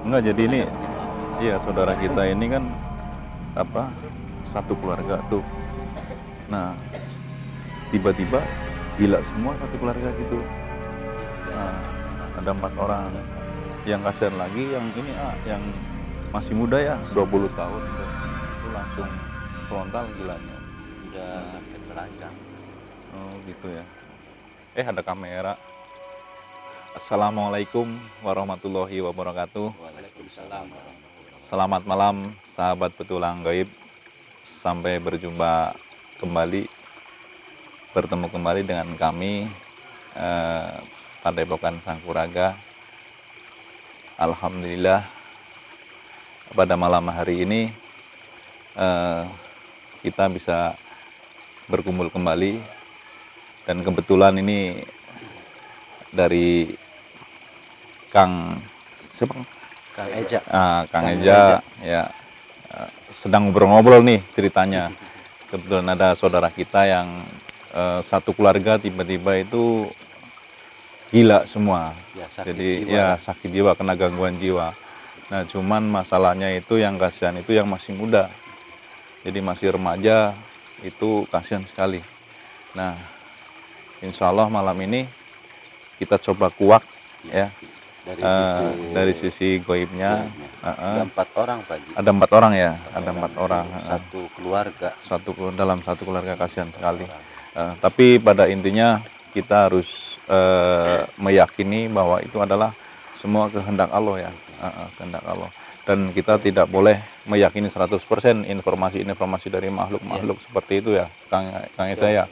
Enggak, jadi ini iya saudara kita ini kan apa satu keluarga tuh. Nah, tiba-tiba gila semua satu keluarga gitu. Nah, ada 4 orang. Yang kasihan lagi yang ini yang masih muda ya, 20 tahun itu langsung frontal gilanya. Udah sampai terancam. Oh, gitu ya. Ada kamera. Assalamualaikum warahmatullahi wabarakatuh. Waalaikumsalam. Selamat malam sahabat petualang gaib. Sampai berjumpa kembali, bertemu kembali dengan kami Padepokan Sangguraga. Alhamdulillah pada malam hari ini kita bisa berkumpul kembali, dan kebetulan ini dari Kang siapa? Kang Eja. Kang Eja. Ya, sedang ngobrol-ngobrol nih ceritanya. Kebetulan ada saudara kita yang satu keluarga tiba-tiba itu gila semua. Ya, sakit jiwa, kena gangguan jiwa. Nah, cuman masalahnya itu yang kasihan itu yang masih muda. Jadi masih remaja itu kasihan sekali. Nah, insya Allah malam ini kita coba kuak ya, dari sisi goibnya. Ada 4 orang Pak. Ada 4 orang ya, ada 4 orang. Satu keluarga. Dalam satu keluarga kasihan sekali. Tapi pada intinya kita harus meyakini bahwa itu adalah semua kehendak Allah ya, kehendak Allah. Dan kita tidak boleh meyakini 100% informasi-informasi dari makhluk-makhluk seperti itu ya, Kang Isaya.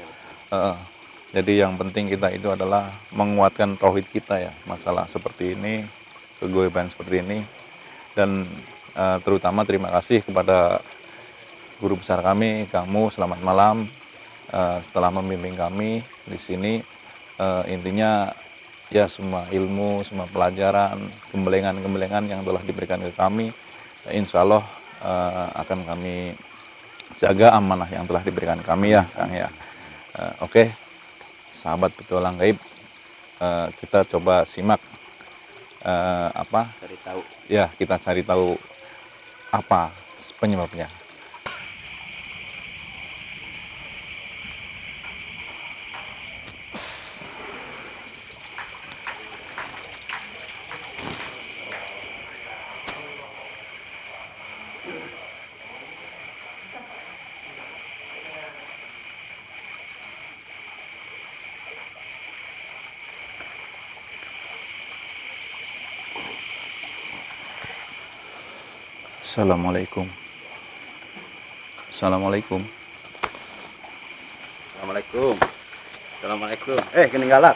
Jadi yang penting kita itu adalah menguatkan tauhid kita ya, masalah seperti ini, kegoiban seperti ini. Dan terutama terima kasih kepada guru besar kami, Kang Mu, selamat malam. Setelah membimbing kami di sini, intinya ya semua ilmu, semua pelajaran, gembelengan-gembelengan yang telah diberikan ke kami, insya Allah akan kami jaga amanah yang telah diberikan kami ya, Kang ya. Oke. Sahabat petualang gaib, kita coba simak cari tahu. Ya, kita cari tahu apa penyebabnya. Assalamualaikum. Assalamualaikum. Assalamualaikum. Assalamualaikum. Kini galak.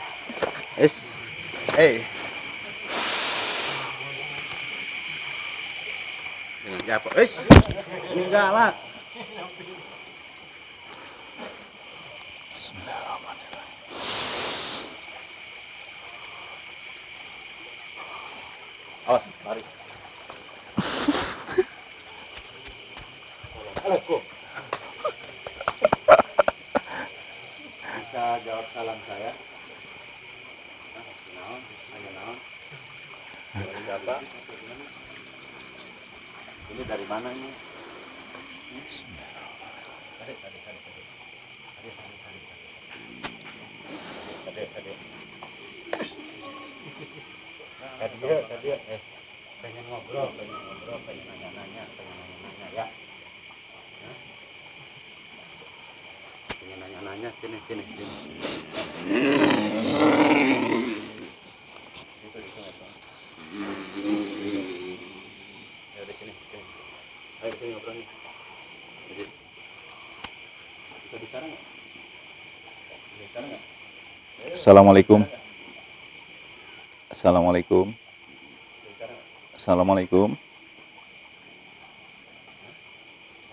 Kini galak. Bismillahirrahmanirrahim. Awas, lari. Bisa jawab salam saya. Ini dari mana ini? Tadi pengen ngobrol, pengen nanya ya. Nanya sini. Dari sini. Ayo sini ngobrol nih. Jadi bisa bicara nggak? Assalamualaikum.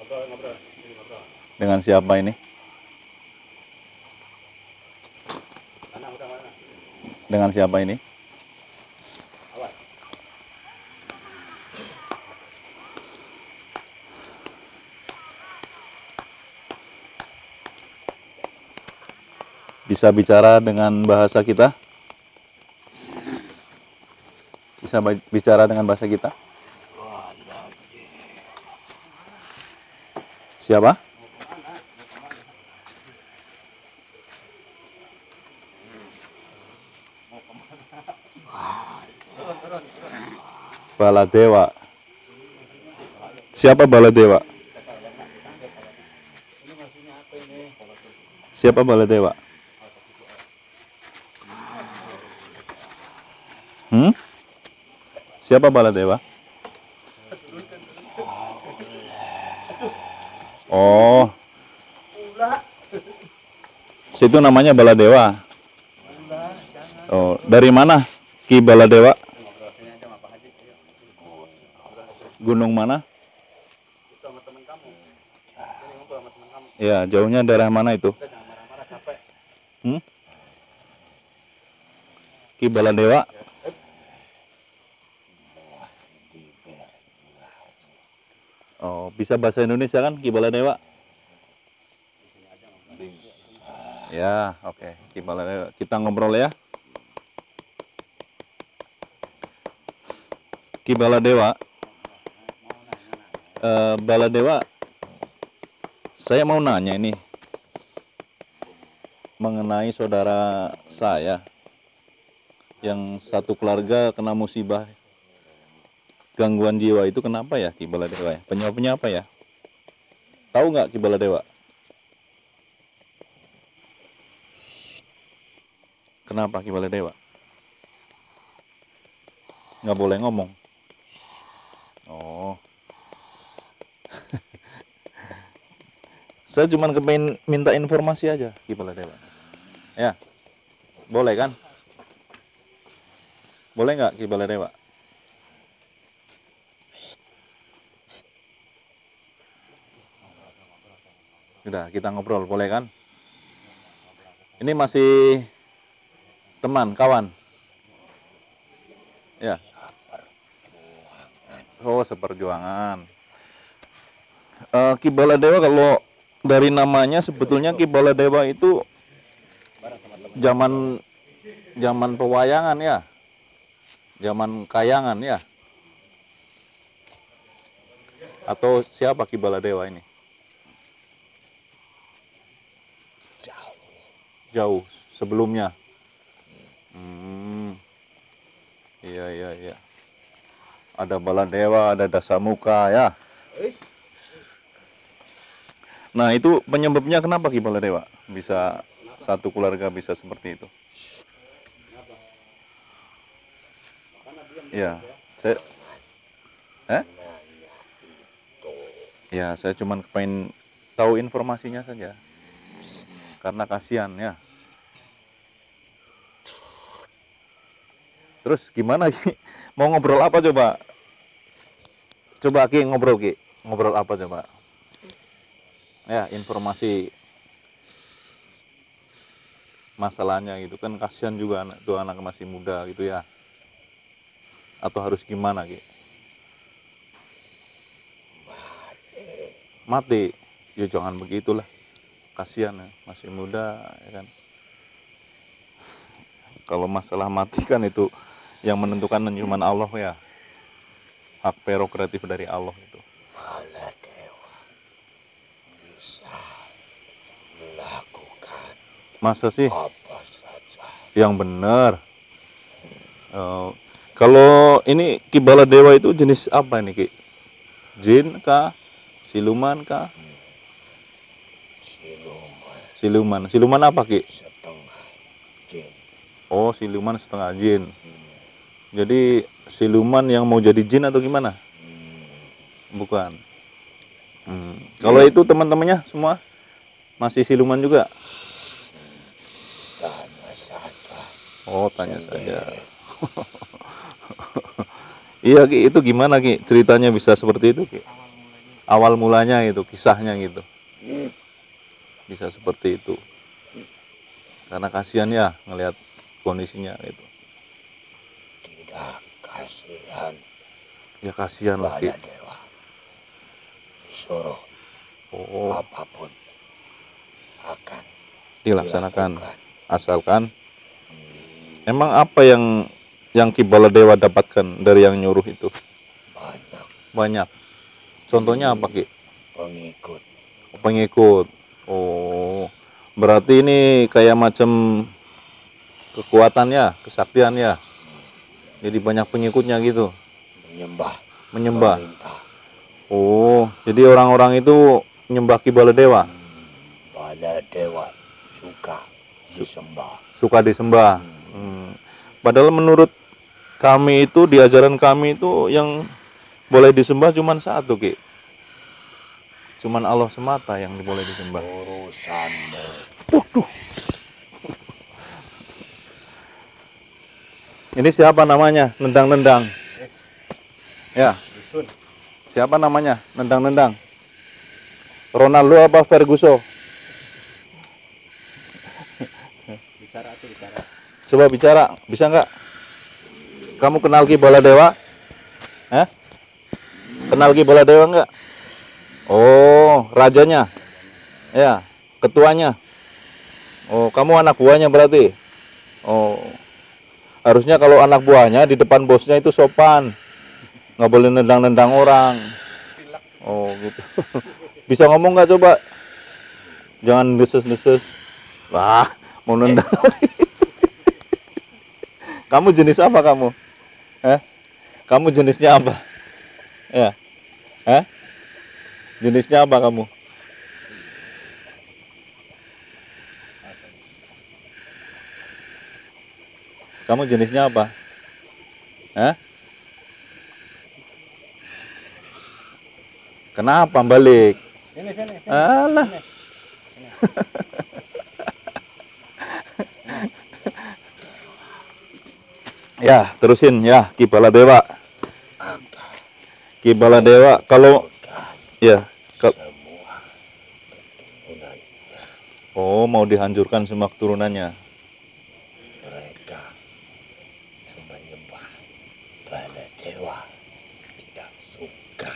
Ngobrol. Dengan siapa ini? Dengan siapa ini? Bisa bicara dengan bahasa kita? Siapa? Baladewa. Siapa Baladewa? Siapa Baladewa? Hmm? Siapa Baladewa? Oh. Situ namanya Baladewa. Oh, dari mana Ki Baladewa? Gunung mana? Ya, jauhnya daerah mana itu? Hmm? Ki Baladewa. Oh, bisa bahasa Indonesia kan Ki Baladewa? Ya, oke, Ki Baladewa. Kita ngobrol ya. Ki Baladewa. Baladewa, saya mau nanya ini mengenai saudara saya yang satu keluarga kena musibah gangguan jiwa itu, kenapa ya Ki Baladewa? Penyebabnya apa ya? Tahu nggak Ki Baladewa? Kenapa Ki Baladewa? Nggak boleh ngomong. Oh. Saya cuma kepengen minta informasi aja Ki Baladewa. Ya, boleh kan? Boleh nggak Ki Baladewa? Udah, kita ngobrol, boleh kan? Ini masih teman, kawan. Ya. Oh, seperjuangan. Ki Baladewa, kalau dari namanya sebetulnya Ki Baladewa itu zaman pewayangan ya, zaman kayangan ya, atau siapa Ki Baladewa ini? Jauh sebelumnya. Iya. Ada Baladewa, ada Dasamuka ya. Nah, itu penyebabnya kenapa Ki Baladewa bisa satu keluarga bisa seperti itu? Ya, saya ya, saya cuman pengen tahu informasinya saja. Karena kasihan ya. Terus gimana Ki? Mau ngobrol apa coba? Coba Ki ngobrol, Ki. Ngobrol apa coba? Ya, informasi masalahnya gitu kan, kasihan juga anak tuh, anak masih muda gitu ya, atau harus gimana gitu? Mati ya, jangan begitulah, kasihan ya, masih muda ya kan. Kalau masalah mati kan itu yang menentukan cuma Allah ya, hak prerogatif dari Allah itu. Masa sih? Yang benar. Kalau ini Ki Baladewa itu jenis apa ini Ki? Jin kah? Siluman kah? Siluman. Siluman apa Ki? Setengah jin. Oh, siluman setengah jin. Jadi siluman yang mau jadi jin atau gimana? Bukan. Kalau itu teman-temannya semua masih siluman juga? Oh, tanya saja. Iya Ki, itu gimana Ki ceritanya bisa seperti itu Ki? Awal mulanya itu kisahnya gitu. Bisa seperti itu. Karena kasihan ya ngelihat kondisinya itu. Tidak kasihan. Ya kasihan lah Ki. Disuruh. Oh. Apapun akan dilaksanakan asalkan. Emang apa yang Ki Baladewa dapatkan dari yang nyuruh itu? Banyak. Contohnya apa Ki? Pengikut. pengikut. Oh, berarti ini kayak macam kekuatannya, kesaktiannya. Jadi banyak pengikutnya gitu. Menyembah. Oh, jadi orang-orang itu menyembah Ki Baladewa. Baladewa suka disembah. Padahal menurut kami itu, di ajaran kami itu, yang boleh disembah cuma satu, Ki. Cuman Allah semata yang boleh disembah. Urusan. Waduh. Ini siapa namanya? Nendang-nendang. Ya. Siapa namanya? Nendang-nendang. Ronaldo apa Ferguson? Bicara tuh, bicara. Coba bicara, bisa nggak? Kamu kenal Ki Baladewa? Hah? Kenal Ki Baladewa nggak? Oh, rajanya. Ya, ketuanya. Oh, kamu anak buahnya berarti. Oh. Harusnya kalau anak buahnya di depan bosnya itu sopan. Nggak boleh nendang-nendang orang. Oh, gitu. Bisa ngomong nggak coba? Jangan neses-neses. Wah, mau nendang. Kamu jenis apa kamu? Hah? Kamu jenisnya apa? Ya. Hah? Jenisnya apa kamu? Kamu jenisnya apa? Hah? Kenapa balik? Sini. Alah. Sini. Ya, terusin ya, Ki Baladewa. Ki Baladewa kalau ya, oh, mau dihancurkan semua keturunannya. Mereka yang menyembah Baladewa tidak suka.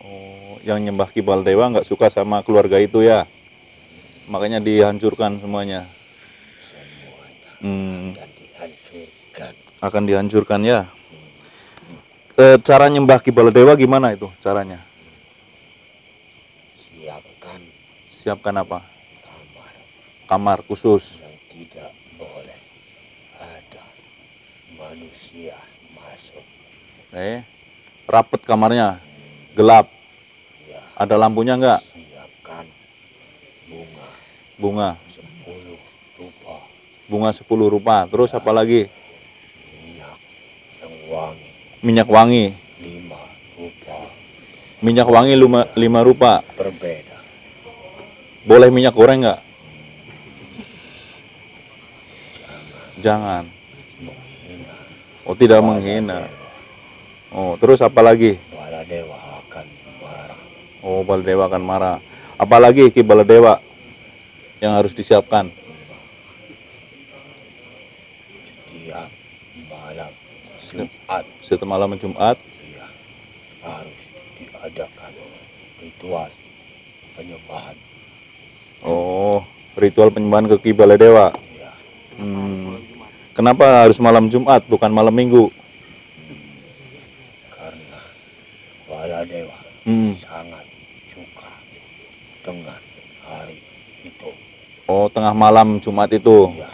Oh, yang nyembah Ki Baladewa nggak suka sama keluarga itu ya? Makanya dihancurkan semuanya. Akan dihancurkan ya. Cara nyembah Ki Baladewa gimana itu caranya? Siapkan apa? Kamar khusus yang tidak boleh ada manusia masuk. Rapet kamarnya, gelap ya. Ada lampunya enggak? Siapkan bunga 10 rupa. Bunga 10 rupa. Terus apa lagi? Minyak wangi 5 rupa. Minyak wangi 5 rupa berbeda. Boleh minyak goreng nggak? Jangan. Oh, tidak menghina. Oh, terus apa lagi? Baladewa akan marah. Oh, Baladewa akan marah. Apalagi Ki Baladewa yang harus disiapkan? Setiap malam Jumat. Setiap malam Jumat? Iya, harus diadakan ritual penyembahan. Oh, ritual penyembahan ke Ki Baladewa. Kenapa harus malam Jumat, bukan malam Minggu? Karena Baladewa sangat suka dengan hari itu. Oh, tengah malam Jumat itu. Ya.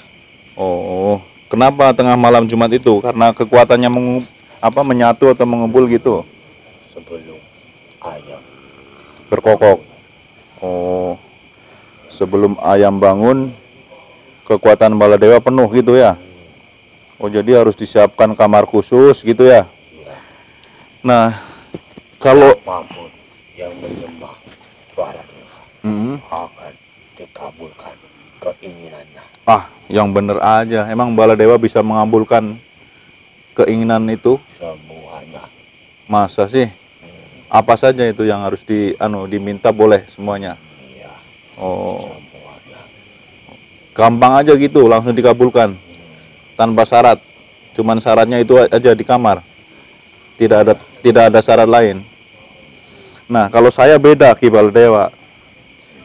Oh, kenapa tengah malam Jumat itu? Karena kekuatannya menyatu atau mengumpul gitu. Sebelum ayam berkokok. Oh. Sebelum ayam bangun, kekuatan Baladewa penuh gitu ya. Oh, jadi harus disiapkan kamar khusus gitu ya. Nah, kalau apapun yang menyembah Baladewa akan dikabulkan keinginannya. Ah, yang bener aja. Emang Baladewa bisa mengabulkan keinginan itu? Semuanya. Masa sih? Apa saja itu yang harus diminta boleh semuanya? Oh, gampang aja gitu, langsung dikabulkan tanpa syarat. Cuman syaratnya itu aja di kamar, tidak ada syarat lain. Nah, kalau saya beda Ki Baladewa.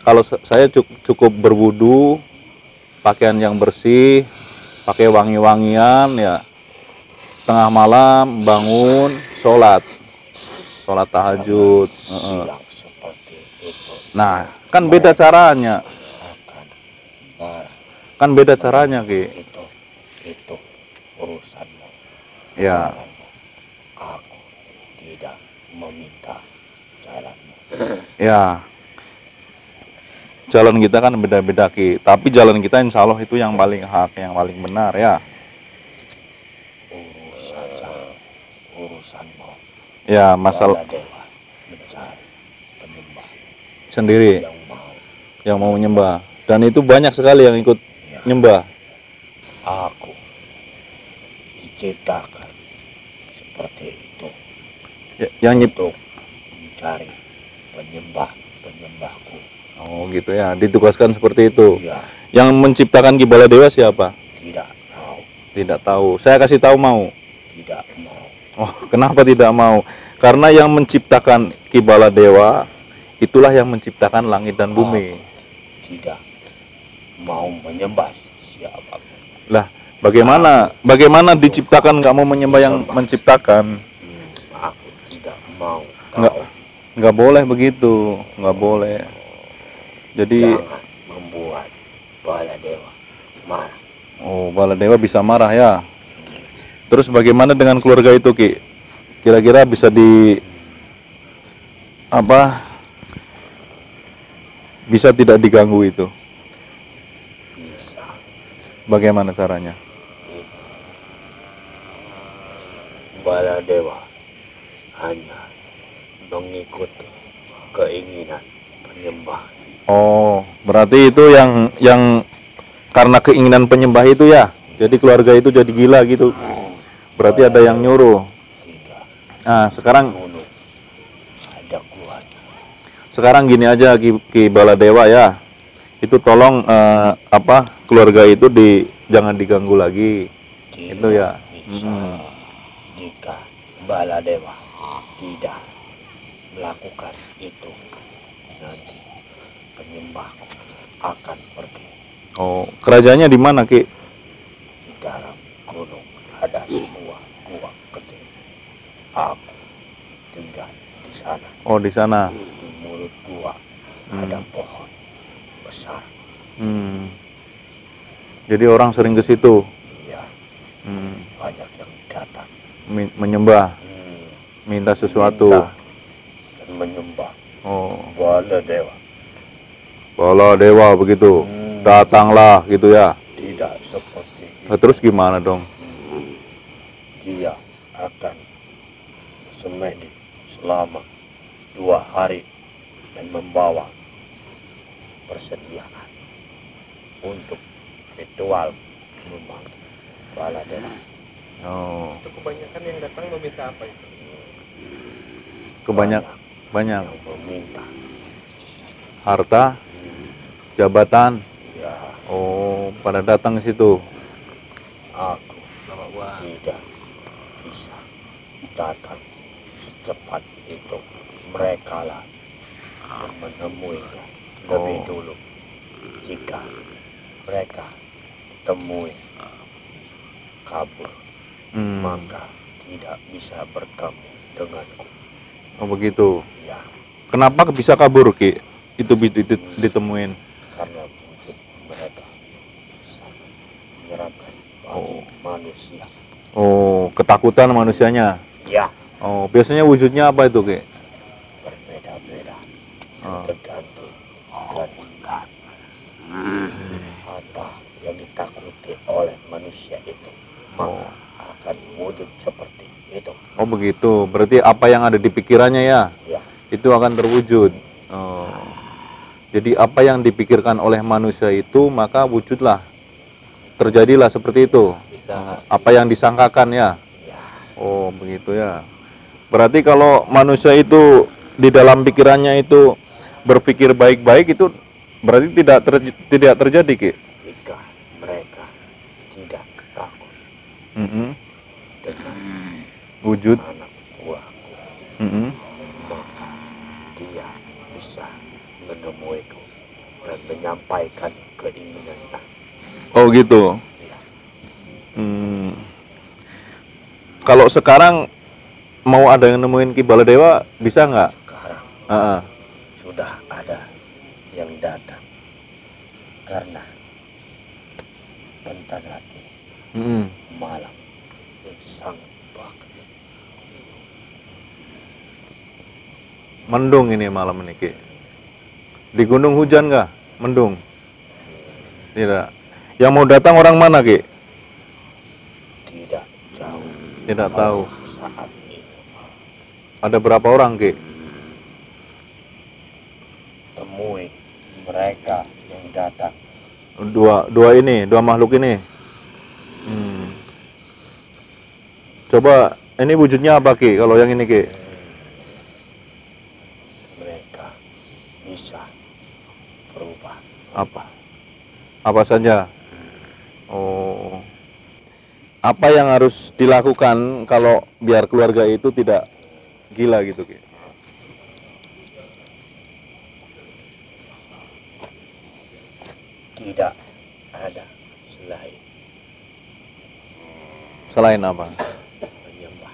Kalau saya cukup berwudu, pakaian yang bersih, pakai wangi-wangian ya, tengah malam bangun, sholat tahajud. Seperti itu. Nah, kan beda caranya. Kan beda caranya, Ki. Itu urusanmu. Ya. Aku tidak meminta jalanmu. Ya. Jalan kita kan beda-beda, Ki. Tapi jalan kita insya Allah itu yang paling hak, yang paling benar, ya. Urus saja urusanmu. Ya, masalah Baladewa mencari penyembah sendiri yang mau menyembah. Dan itu banyak sekali yang ikut ya, nyembah. Aku diciptakan seperti itu ya, yang untuk mencari penyembahku. Oh gitu ya, ditugaskan seperti itu ya. Yang menciptakan Ki Baladewa siapa? Tidak tahu. Tidak tahu. Saya kasih tahu, mau? Tidak mau. Oh, kenapa tidak mau? Karena yang menciptakan Ki Baladewa itulah yang menciptakan langit dan bumi. Aku tidak mau menyembah siapa. Lah, bagaimana diciptakan nggak mau menyembah yang menciptakan? Aku tidak mau. Nggak boleh begitu, nggak boleh. Jadi jangan membuat Baladewa marah. Oh, Baladewa bisa marah ya. Terus bagaimana dengan keluarga itu, Ki? Kira-kira bisa di apa? Bisa tidak diganggu itu? Bagaimana caranya? Baladewa hanya mengikuti keinginan penyembah. Oh, berarti itu yang karena keinginan penyembah itu ya. Jadi keluarga itu jadi gila gitu. Berarti ada yang nyuruh. Nah, sekarang gini aja Ki Baladewa ya. Itu tolong keluarga itu jangan diganggu lagi. Tidak itu ya. Jika Baladewa tidak melakukan itu, nanti penyembahku akan pergi. Oh, kerajaannya di mana, Ki? Di dalam gunung ada semua gua kecil. Aku tinggal di sana. Oh, di sana. Di mulut gua ada pohon. Jadi orang sering ke situ. Iya. Banyak yang datang. Menyembah. Minta sesuatu. Minta dan menyembah. Oh. Baladewa. Baladewa begitu. Datanglah gitu ya. Tidak seperti itu. Nah, terus gimana dong? Dia akan semedi selama 2 hari dan membawa persediaan untuk ritual memanggil Baladewa. Oh. Itu kebanyakan yang datang meminta apa itu? Banyak yang meminta harta, jabatan. Ya. Oh, pada datang ke situ. Aku tidak bisa datang secepat itu. Mereka lah yang menemuinya lebih dulu. Jika mereka temui kabur, maka tidak bisa bertemu denganku. Oh begitu ya. Kenapa bisa kabur, Ki? Itu ditemuin karena mungkin mereka sangat menyeramkan bagi manusia. Oh, ketakutan manusianya ya. Oh, biasanya wujudnya apa itu, Ki? Berbeda-beda. Apa yang ditakuti oleh manusia itu maka akan wujud seperti itu. Oh begitu, berarti apa yang ada di pikirannya ya, itu akan terwujud. Jadi apa yang dipikirkan oleh manusia itu maka wujudlah, terjadilah seperti itu. Apa yang disangkakan ya. Oh begitu ya. Berarti kalau manusia itu di dalam pikirannya itu berpikir baik-baik itu berarti tidak terjadi, Ki? Jika mereka tidak takut dengan wujud anak buahku, maka dia bisa menemuiku dan menyampaikan keinginannya. Oh gitu ya. Kalau sekarang mau ada yang nemuin Ki Baladewa bisa nggak? Sekarang sudah ada karena bentar lagi malam sangat bakti. Mendung ini malam ini, Ki. Di gunung hujan nggak? Mendung? Tidak. Yang mau datang orang mana, Ki? Tidak jauh. Tidak tahu. Saat ini. Ada berapa orang, Ki? Temui mereka yang datang. Dua makhluk ini. Coba, ini wujudnya apa, Ki? Kalau yang ini, Ki? Mereka bisa berubah. Apa? Apa saja? Oh. Apa yang harus dilakukan kalau biar keluarga itu tidak gila gitu, Ki? Tidak ada selain. Selain apa? Menyembah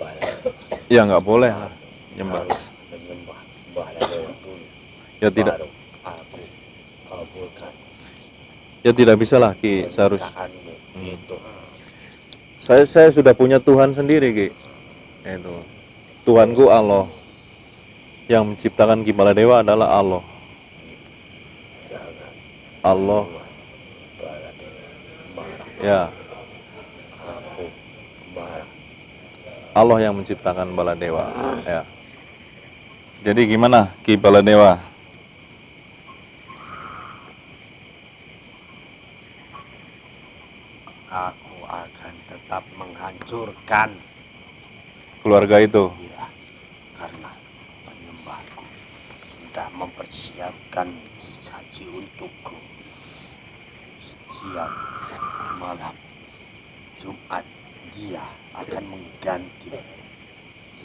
Baladewa. Ya nggak boleh lah. Menyembah Baladewa dulu. Ya tidak. Baru aku kabulkan. Ya tidak bisa lah, Ki. Seharusnya. Saya sudah punya Tuhan sendiri, Ki. Itu. Tuhanku Allah. Yang menciptakan Ki Baladewa adalah Allah. Allah ya Allah yang menciptakan Baladewa ya. Jadi gimana, Ki Baladewa? Aku akan tetap menghancurkan keluarga itu ya, karena penyembahku sudah mempersiapkan sesaji untukku siang malam Jumat. Dia akan mengganti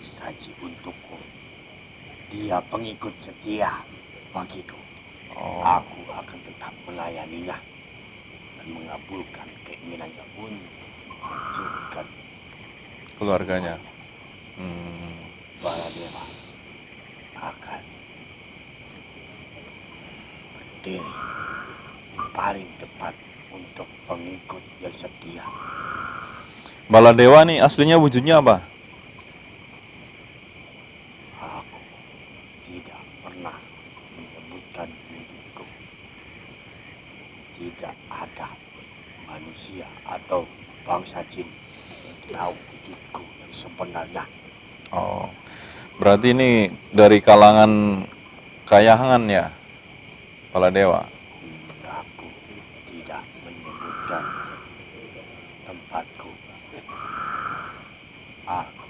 sesaji untukku. Dia pengikut setia bagiku. Aku akan tetap melayaninya dan mengabulkan keinginannya pun menghancurkan keluarganya. Baladewa akan berdiri paling tepat untuk pengikut yang setia. Baladewa nih aslinya wujudnya apa? Aku tidak pernah menyebutkan wujudku. Tidak ada manusia atau bangsa jin yang tahu wujudku yang sebenarnya. Oh, berarti ini dari kalangan Kayangan ya, Baladewa? Aku tidak menyebutkan tempatku. Aku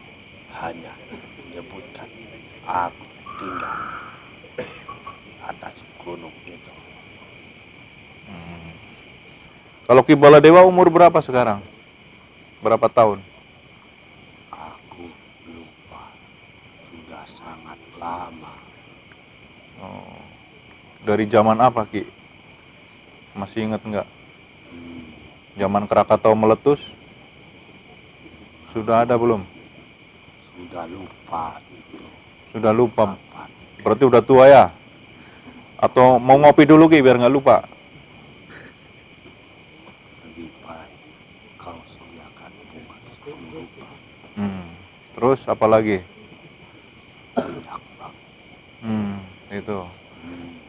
hanya menyebutkan aku tinggal di atas gunung itu. Kalau Ki Baladewa umur berapa sekarang? Berapa tahun? Aku lupa. Sudah sangat lama. Oh. Dari zaman apa, Ki? Masih ingat nggak? Zaman Krakatau meletus? Sudah ada belum? Sudah lupa. Sudah lupa. Berarti udah tua ya? Atau mau ngopi dulu, Ki, biar nggak lupa? Lebih baik kalau sediakan bunga sebelum lupa. Terus apa lagi? Banyak banget. Itu.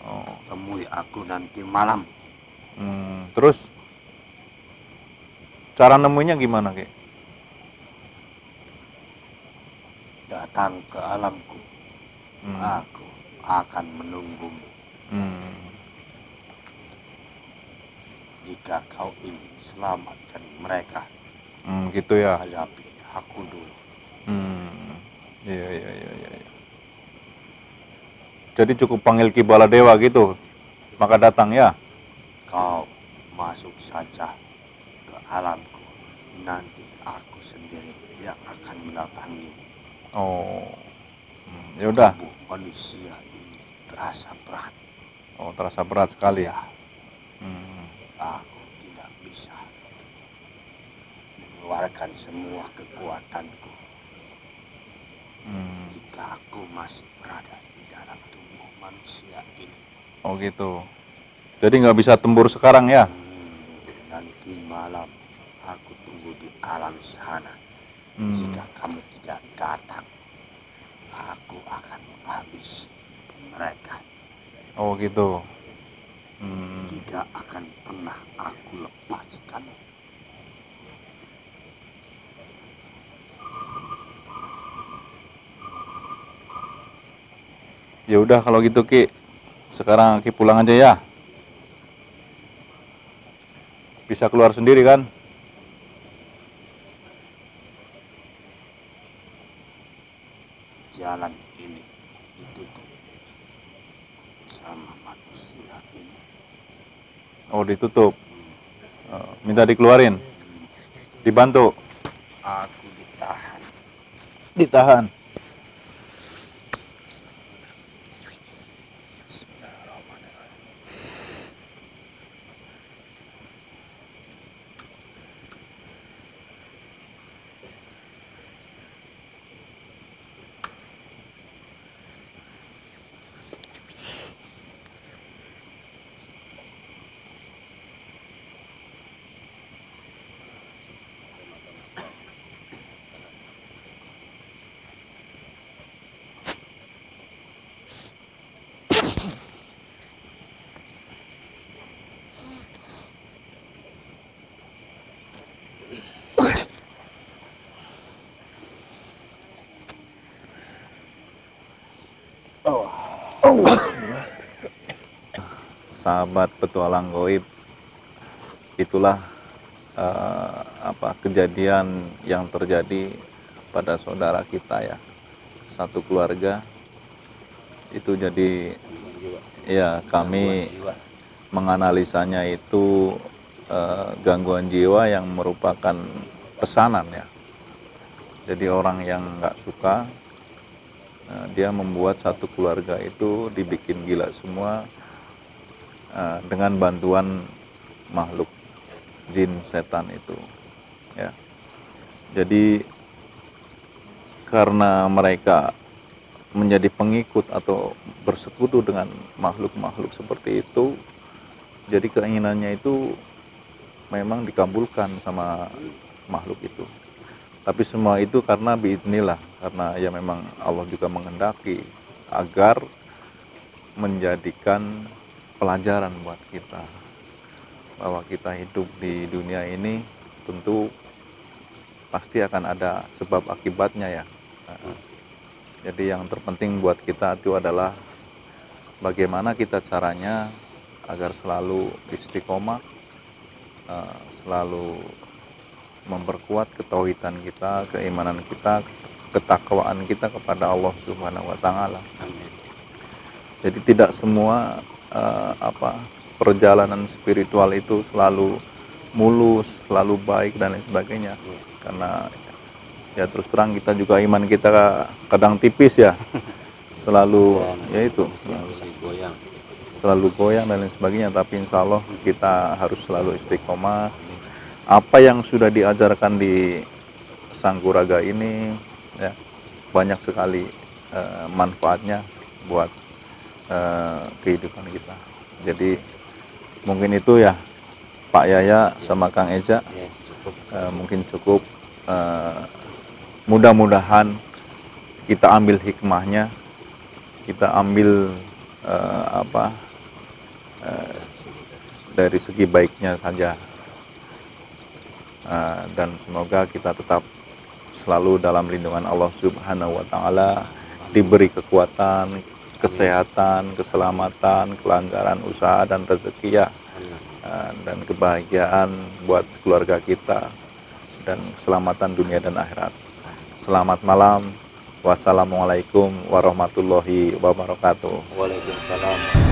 Oh. Temui aku nanti malam. Terus cara nemuinya gimana, Ki? Datang ke alamku. Aku akan menunggumu. Jika kau ingin selamatkan mereka, gitu ya. Hadapi aku dulu. Iya. Jadi cukup panggil Ki Baladewa gitu, maka datang ya. Kau masuk saja ke alamku. Nanti aku sendiri yang akan mendatangimu. Oh, ya udah. Manusia ini terasa berat. Oh, terasa berat sekali ya. Aku tidak bisa mengeluarkan semua kekuatanku. Jika aku masih berada di dalam tubuh manusia ini. Oh gitu. Jadi nggak bisa tembur sekarang ya? Nanti malam aku tunggu di alam sana. Jika kamu tidak datang, aku akan menghabisi mereka. Oh gitu. Tidak akan pernah aku lepaskan. Ya udah kalau gitu Ki, sekarang Ki pulang aja ya. Bisa keluar sendiri kan? Jalan ini ditutup sama manusia ini. Oh ditutup. Minta dikeluarin. Dibantu. Aku ditahan. Ditahan. Sahabat petualang gaib, itulah kejadian yang terjadi pada saudara kita ya, satu keluarga itu. Jadi ya kami menganalisanya itu gangguan jiwa yang merupakan pesanan ya. Jadi orang yang nggak suka, dia membuat satu keluarga itu dibikin gila semua dengan bantuan makhluk jin setan itu ya. Jadi karena mereka menjadi pengikut atau bersekutu dengan makhluk-makhluk seperti itu, jadi keinginannya itu memang dikabulkan sama makhluk itu. Tapi semua itu karena biiznillah, karena ya memang Allah juga menghendaki agar menjadikan pelajaran buat kita bahwa kita hidup di dunia ini tentu pasti akan ada sebab akibatnya ya. Jadi yang terpenting buat kita itu adalah bagaimana kita caranya agar selalu istiqomah, selalu memperkuat ketauhidan kita, keimanan kita, ketakwaan kita kepada Allah Subhanahu wa Ta'ala. Jadi tidak semua perjalanan spiritual itu selalu mulus, selalu baik dan lain sebagainya. Karena ya terus terang kita juga iman kita kadang tipis ya, selalu ya itu selalu goyang dan lain sebagainya. Tapi insya Allah kita harus selalu istiqomah. Apa yang sudah diajarkan di Sangguraga ini ya, banyak sekali manfaatnya buat kehidupan kita. Jadi mungkin itu ya Pak Yaya sama Kang Eja ya, cukup. Mungkin cukup. Mudah-mudahan kita ambil hikmahnya, kita ambil dari segi baiknya saja, dan semoga kita tetap selalu dalam lindungan Allah Subhanahu wa Ta'ala, diberi kekuatan, kesehatan, keselamatan, kelanggaran usaha dan rezeki ya, dan kebahagiaan buat keluarga kita, dan keselamatan dunia dan akhirat. Selamat malam, wassalamualaikum warahmatullahi wabarakatuh. Waalaikumsalam.